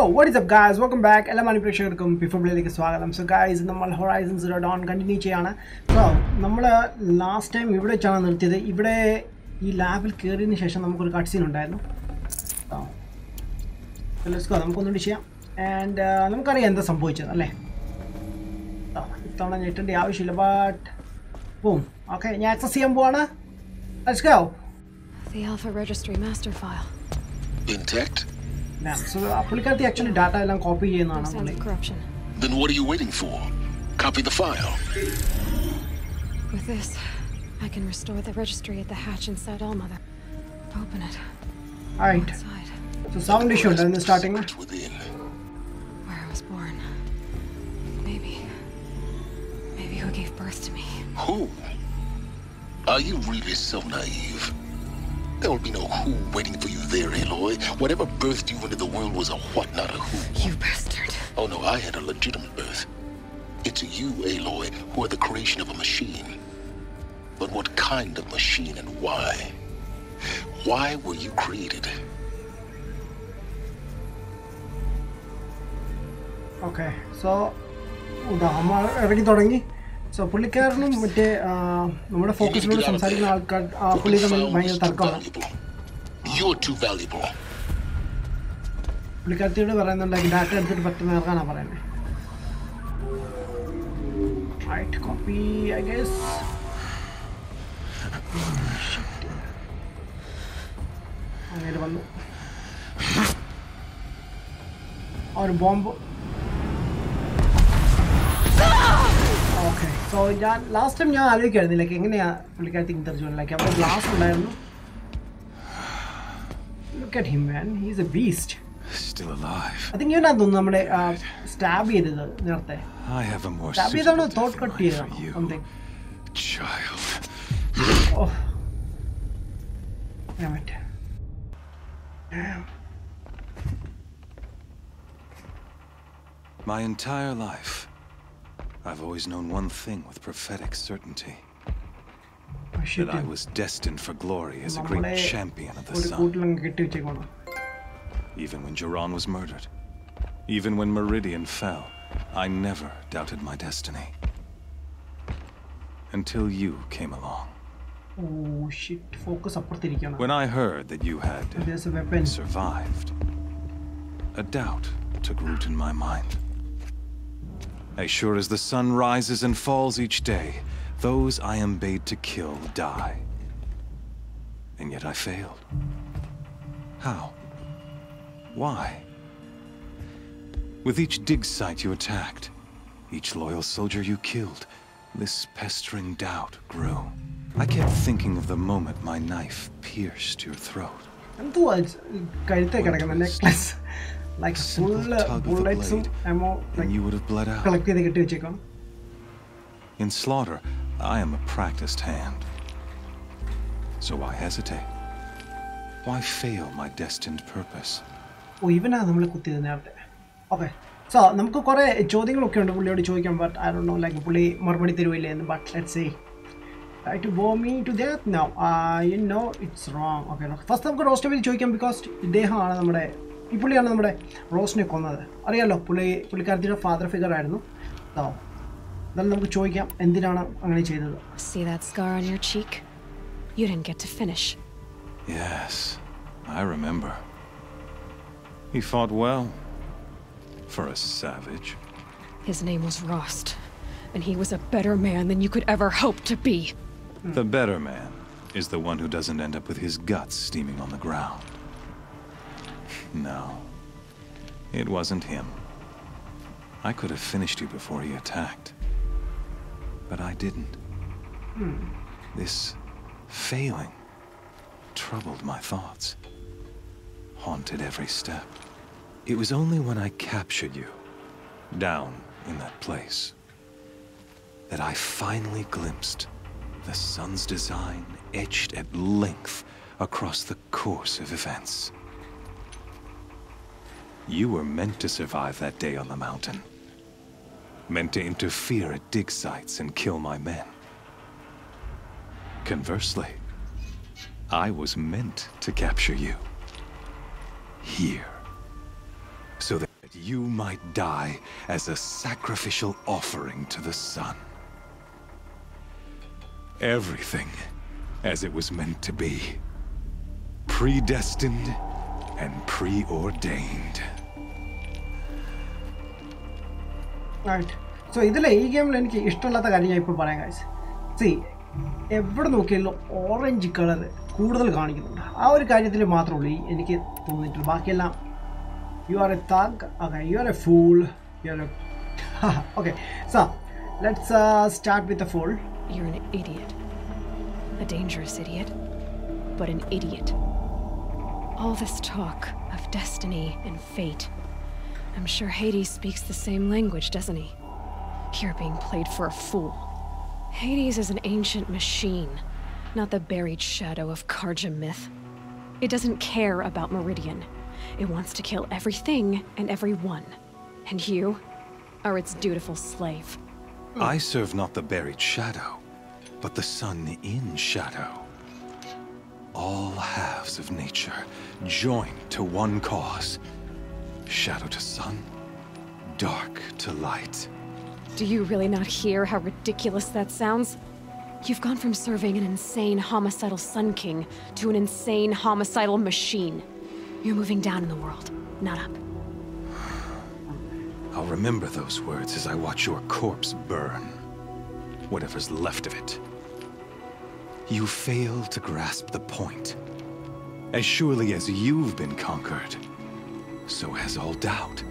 So what is up guys, welcome back. Swagalam. So guys, nammal Horizon Zero Dawn continue cheyana. So nammala last time ivide chana nirtiyathu ivide ee lab il keriyina shesham namukku oru cutscene undayirunnu. So let's go, namukku onnu cheyam and namukku ariya endha sambhavichadu alle. So itthana nettende avashyamilla but boom. Okay, njan access cheyan povana. Let's go. The Alpha Registry Master File. Intact? Damn, so the actually data is copied. Then what are you waiting for? Copy the file. With this, I can restore the registry at the hatch inside Allmother. Open it. Alright. So sound issue in the starting. Where I was born. Maybe who gave birth to me. Who? Are you really so naive? There will be no who waiting for you there, Aloy. Whatever birthed you into the world was a what, not a who. You bastard. Oh no, I had a legitimate birth. It's you, Aloy, who are the creation of a machine. But what kind of machine and why? Why were you created? Okay, so... So, Pulikarnum with a focus on something valuable. You're too valuable. Pulikathu like that. Right, copy, I guess. Or bomb. Okay, so last time I was like, look at him, man. He's a beast. Still alive. I think you're not the stab. I have a more suitable thought for you, child. Oh, damn it! Damn. My entire life, I've always known one thing with prophetic certainty. That I was destined for glory as a great champion of the sun. Even when Turan was murdered, even when Meridian fell, I never doubted my destiny. Until you came along. Oh shit, focus. When I heard that you had survived, a doubt took root in my mind. As sure as the sun rises and falls each day, those I am bade to kill die. And yet I failed. How? Why? With each dig site you attacked, each loyal soldier you killed, this pestering doubt grew. I kept thinking of the moment my knife pierced your throat. I'm too old. Like a simple tug of the blade, and you would have bled out. In slaughter, I am a practiced hand. So why hesitate? Why fail my destined purpose? Oh, even now, we are. Okay, so we have to, but I don't know, like bully, but let's see. Try to bore me to death now. You know it's wrong. Okay, first we have to roast because they are. Now we are Rost. He was a father figure. So, let's see what he did. See that scar on your cheek? You didn't get to finish. Yes, I remember. He fought well. For a savage. His name was Rost, and he was a better man than you could ever hope to be. The better man is the one who doesn't end up with his guts steaming on the ground. No, it wasn't him. I could have finished you before he attacked, but I didn't. This failing troubled my thoughts, haunted every step. It was only when I captured you, down in that place, that I finally glimpsed the sun's design etched at length across the course of events. You were meant to survive that day on the mountain. Meant to interfere at dig sites and kill my men. Conversely, I was meant to capture you. Here. So that you might die as a sacrificial offering to the sun. Everything as it was meant to be. Predestined and preordained. Right. So, this game is going to guys. See, orange color. You are a thug. Okay, you are a fool. You are a... Okay, so let's start with the fool. You're an idiot. A dangerous idiot, but an idiot. All this talk of destiny and fate. I'm sure Hades speaks the same language, doesn't he? You're being played for a fool. Hades is an ancient machine. Not the buried shadow of Carja myth. It doesn't care about Meridian. It wants to kill everything and everyone. And you are its dutiful slave. I serve not the buried shadow, but the sun in shadow. All halves of nature joined to one cause. Shadow to sun, dark to light. Do you really not hear how ridiculous that sounds? You've gone from serving an insane homicidal Sun King to an insane homicidal machine. You're moving down in the world, not up. I'll remember those words as I watch your corpse burn. Whatever's left of it. You fail to grasp the point. As surely as you've been conquered, so has all doubt.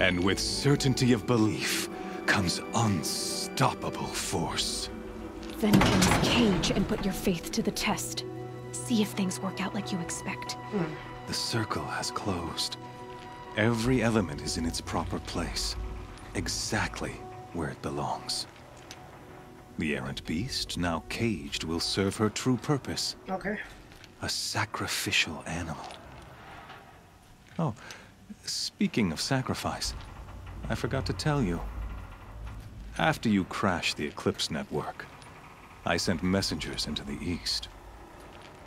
And with certainty of belief comes unstoppable force. Then comes Cage and put your faith to the test. See if things work out like you expect. The circle has closed. Every element is in its proper place, exactly where it belongs. The errant beast, now caged, will serve her true purpose. Okay. A sacrificial animal. Oh, speaking of sacrifice, I forgot to tell you. After you crashed the Eclipse Network, I sent messengers into the east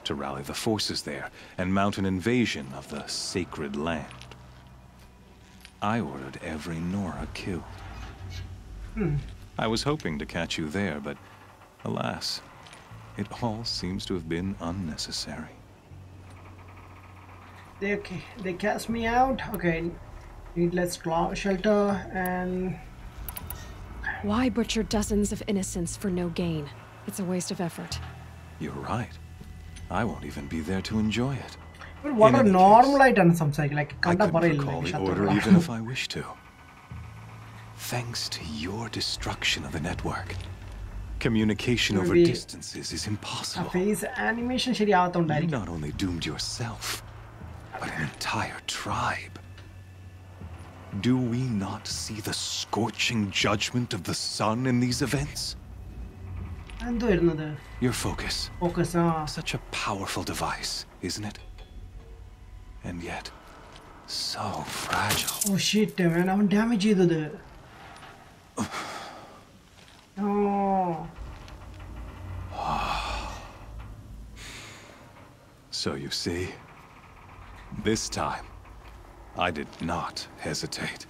to rally the forces there and mount an invasion of the sacred land. I ordered every Nora killed. I was hoping to catch you there, but alas, it all seems to have been unnecessary. They cast me out. Okay, needless shelter and... Why butcher dozens of innocents for no gain? It's a waste of effort. You're right. I won't even be there to enjoy it. But what a normal item, something like I couldn't recall the order even if I wish to. Thanks to your destruction of the network, communication over distances is impossible. You not only doomed yourself, but an entire tribe. Do we not see the scorching judgment of the sun in these events? Your focus. Such a powerful device, isn't it? And yet, so fragile. Oh shit, man, I'm damaged. No. So you see, this time, I did not hesitate.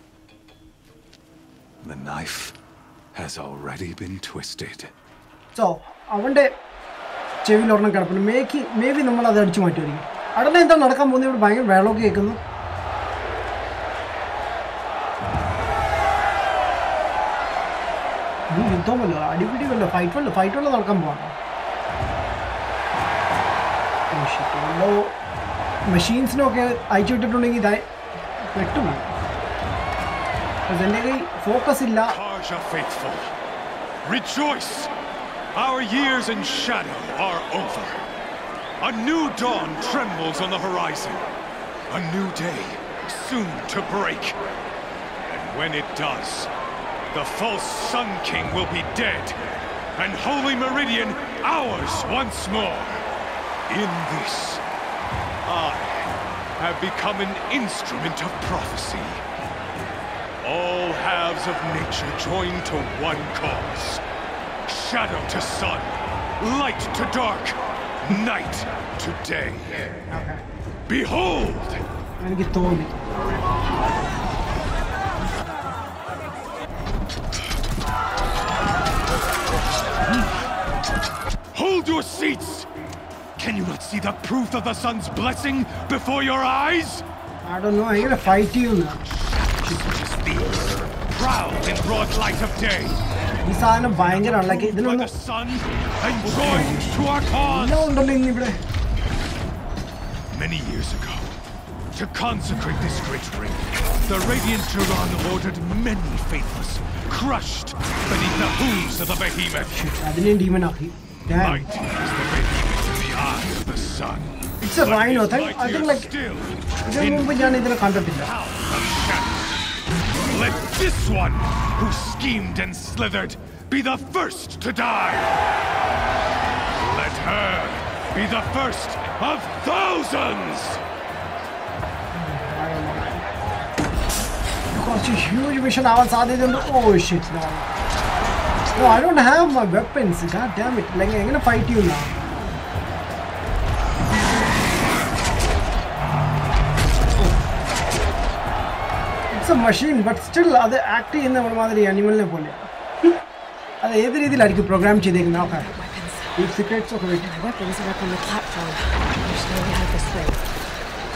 The knife has already been twisted. So, I wonder, maybe no one other joint. I don't know if I'm going to buy a barrel cake. Carja faithful, rejoice! Our years in shadow are over. A new dawn trembles on the horizon. A new day, soon to break. And when it does, the false Sun King will be dead, and Holy Meridian ours once more. In this, I have become an instrument of prophecy. All halves of nature joined to one cause. Shadow to sun, light to dark. Night to day. Okay. Behold! Hold your seats! Can you not see the proof of the sun's blessing before your eyes? I don't know, I'm gonna fight you now. Proud in broad light of day. This I am buying it on like it. By the sun and joined to our cause. Many years ago, to consecrate this great ring, the radiant Turan ordered many faithless, crushed beneath the hooves of the behemoth. I didn't even know. Damn. Might is the behemoth in the eye of the sun. It's a rhino thing. I think like still. Let this one who schemed and slithered be the first to die. Let her be the first of thousands. You caused a huge mission. Oh shit! No, I don't have my weapons. God damn it! Like I'm gonna fight you now. It's a machine, but still, they act in the animal. Program Deep secrets of it. My weapons are up on the platform. There's no way out of this way.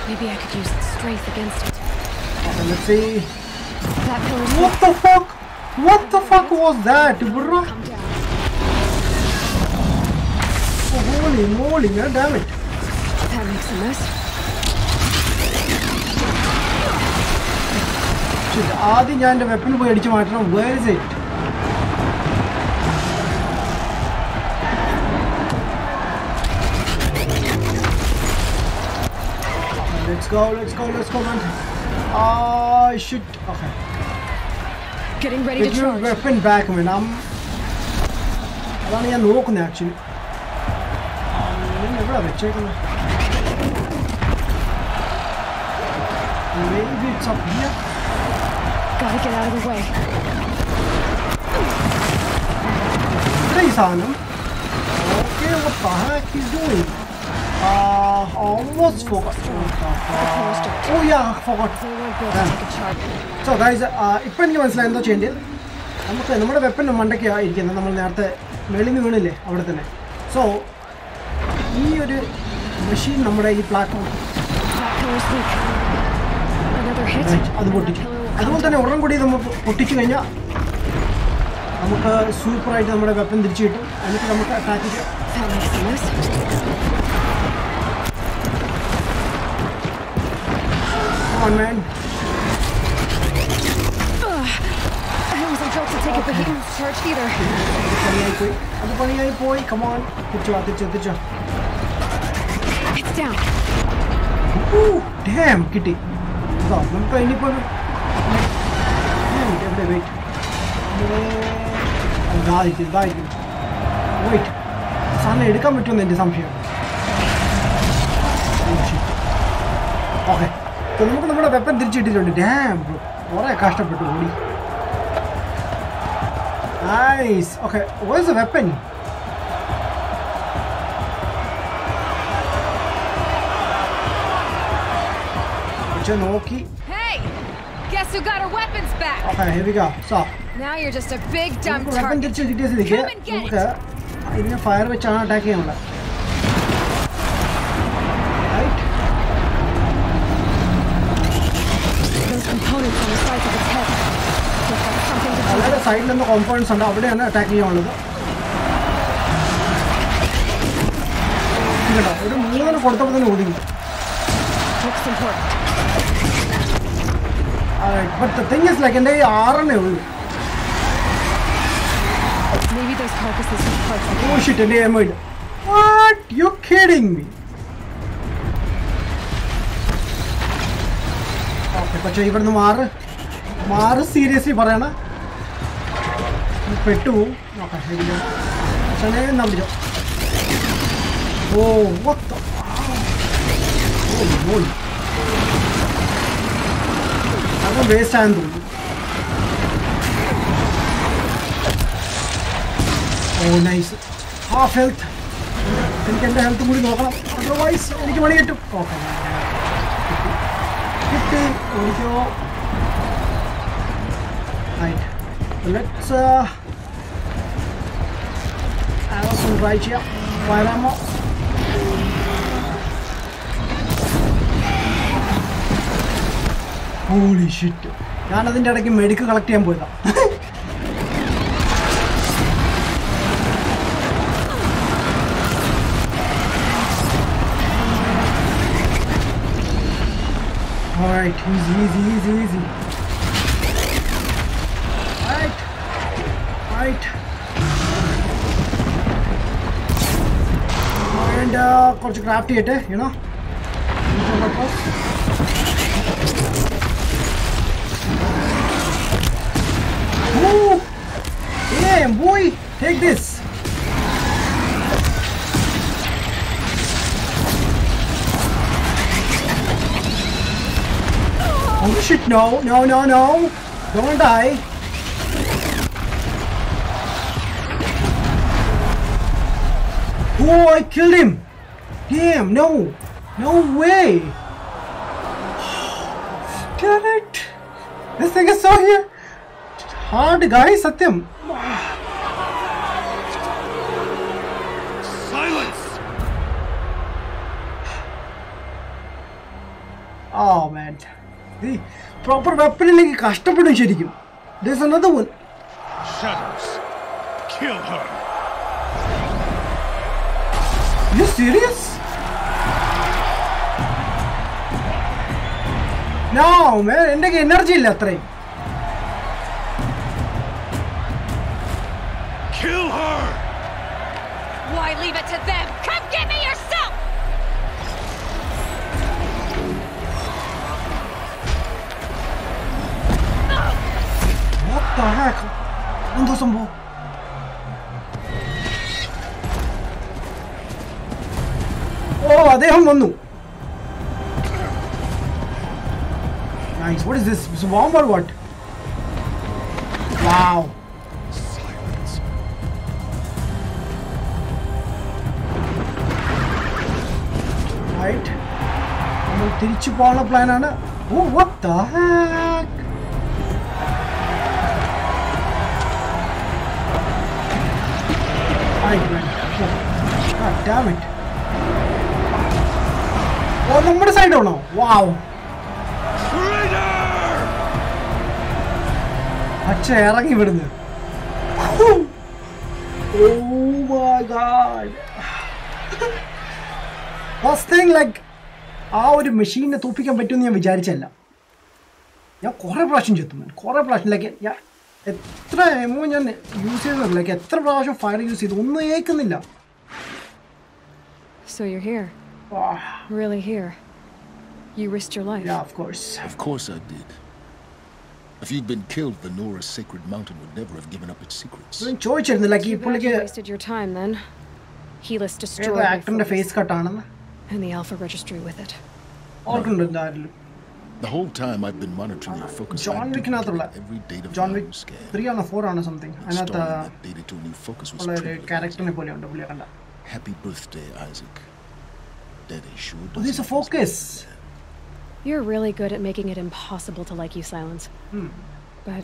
Maybe I could use strength against it. Let's see. What the fuck? What the fuck was that, bro? Holy moly, man, damn it. That makes a mess. Shit, Adi Janda weapon boy adichu matram. Where is it? Let's go, man. Ah, shit. Okay. Getting ready to charge. Get your weapon back, man. I'm not even looking actually. Never have checked. Maybe it's up here. Gotta get out of the way. Please on him. Okay, what the heck he's doing? Almost forgot. Oh yeah, forgot. Yeah. So guys, ippen ke mansilayen do change. Namakku nammada weapon mandakku irikkunnu nammal nerthe melinu veennille avade thane. So ee oru machine nammada ee platform. Another hit. Adu pottikku. I don't know what is the weapon. I'm a super item weapon. I'm going to attack it. Come on, man. I wasn't told to take it, but he didn't charge either. Come on. It's down. Ooh, damn, kitty. Wait. I'll die. Wait. Sun is coming to the assumption. Okay. So we have a weapon. Damn, bro. What a cast up to body. Nice. Okay. Where's the weapon? Guess who got her weapons back? Okay, here we go. So now you're just a big dumb target. Come and get it. I'm gonna fire with an attack. Right. Those components on the sides of its head. They've got something to do. All the side and the components on the other end attack. Looks important. Alright, but the thing is like in the R and maybe there's carcasses in parts of the. Oh shit, and they made. What? You're kidding me. Okay, but you even Mar seriously Barana. Petu. Okay, here we go. Oh, what the. Oh, boy. I'm going to waste time. Oh nice. Half health. Then can the health move no problem. Otherwise, I can get to. Okay. 50. Right. Let's have some right here. Muéramos. Holy shit. I'm going to medical collect it. Alright, easy. Right. And கொஞ்சம் craft it, you know. Ooh! Damn boy! Take this! Oh shit, no. Don't die. Oh, I killed him. Damn, no way. Damn it. This thing is so here. Hard guys, Satyam. Silence. Oh man. The proper weapon like customer sherikim. There's another one. Shadows. Kill her. Are you serious? No, man, energy latre. Kill her! Why leave it to them? Come get me yourself! What the heck? Undo some more. Oh, they have one. Nice. What is this? It's a bomb or what? Wow. Silence. Right. Oh, what the heck? God damn it. Oh, number side now. Wow. Traitor! Oh my god. First thing, like, our machine is topic. I'm so you're here. Really here. You risked your life. Yeah, of course. Of course I did. If you'd been killed, the Nora's sacred mountain would never have given up its secrets. You wasted your time then. Helis destroyed my face. And the Alpha Registry with it. The whole time I've been monitoring your focus. John Wick every date of John Wick 3 on a 4 on something. Another data to a new focus was character. Happy birthday, Isaac. Daddy sure does. Oh, this is a focus. You're really good at making it impossible to like you, Silence. But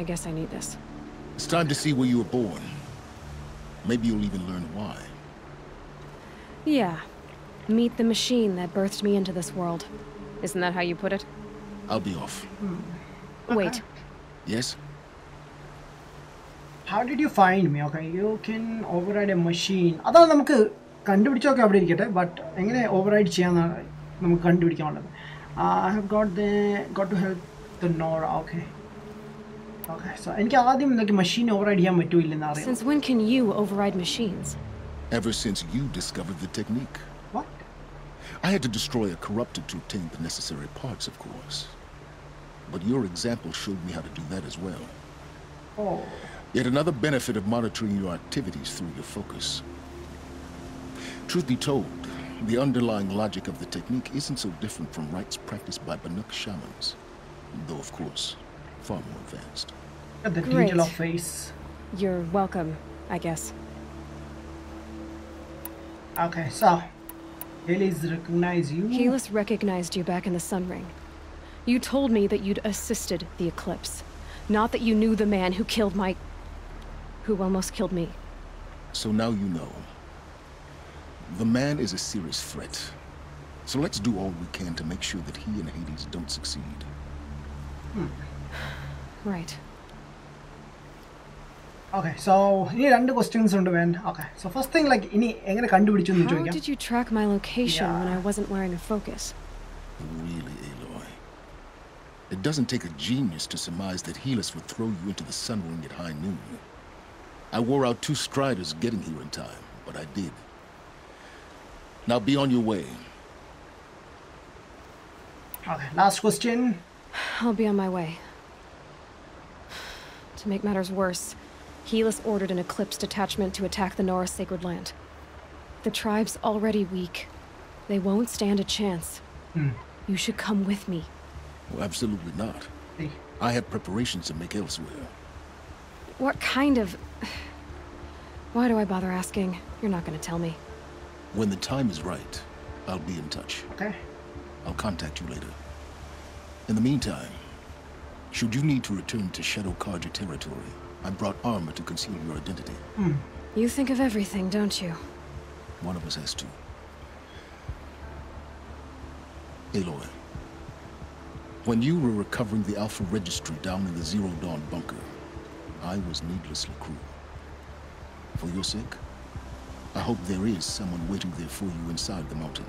I guess I need this. It's time to see where you were born. Maybe you'll even learn why. Yeah. Meet the machine that birthed me into this world. Isn't that how you put it? I'll be off. Wait. Yes? How did you find me? Okay, you can override a machine. That's why we can do it, but we can override it. I have got to help the Nora. Okay, so I can't machine override here. Since when can you override machines? Ever since you discovered the technique. What? I had to destroy a corrupted to obtain the necessary parts, of course. But your example showed me how to do that as well. Oh. Yet another benefit of monitoring your activities through your focus. Truth be told, the underlying logic of the technique isn't so different from rites practiced by Banuk shamans. Though, of course, far more advanced. Great. You're welcome, I guess. Okay, so... Helis recognized you back in the Sun Ring. You told me that you'd assisted the Eclipse. Not that you knew the man who almost killed me. So now you know. The man is a serious threat. So let's do all we can to make sure that he and Hades don't succeed. Right. Okay, so you need two questions, man. Okay, so first thing, like, how did you track my location when I wasn't wearing a focus? Really, Aloy? It doesn't take a genius to surmise that Helis would throw you into the sun ring at high noon. I wore out 2 striders getting here in time, but I did. Now be on your way. Okay, last question. I'll be on my way. To make matters worse, Helis ordered an Eclipse detachment to attack the Nora sacred land. The tribe's already weak. They won't stand a chance. You should come with me. Well, absolutely not. I have preparations to make elsewhere. What kind of... Why do I bother asking? You're not going to tell me. When the time is right, I'll be in touch. Okay. I'll contact you later. In the meantime, should you need to return to Shadowcarja territory, I brought armor to conceal your identity. You think of everything, don't you? One of us has to. Aloy, when you were recovering the Alpha Registry down in the Zero Dawn bunker, I was needlessly cruel. For your sake, I hope there is someone waiting there for you inside the mountain.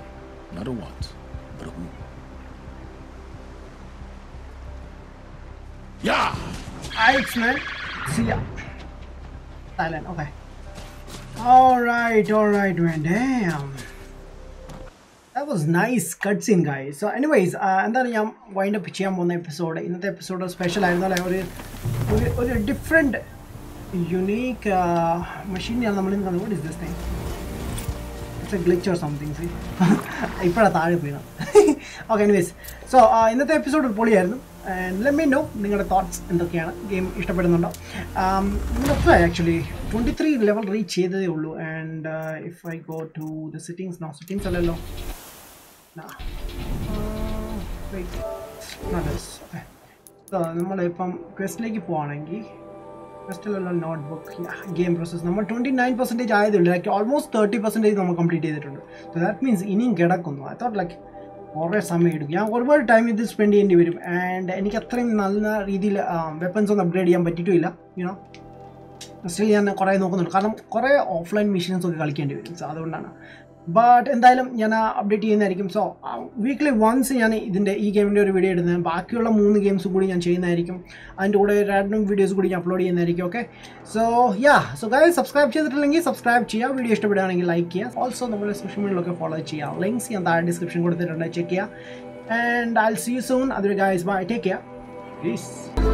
Not a what, but a who. Yeah! See ya. Silent, okay. Alright, man. Damn. That was nice cutscene, guys. So, anyways, I'm going to wind up the episode. In the episode of special, I'm going to have a different, unique machine. What is this thing? It's a glitch or something, see? Okay, anyways. So, in the episode, and let me know your thoughts in the game. Actually 23 level reach and if I go to the settings now, wait, not this. Okay, so quest notebook, game process number 29%, like almost 30% complete. So that means I thought like alright, I time with this spend and any weapons on upgrade, you know. Still, I offline missions. But update. So weekly once, game video, games and random videos upload. Okay. So yeah. So guys, subscribe chia, video like. Also, the social media follow links in the description. And I'll see you soon. Other guys, bye. Take care. Peace.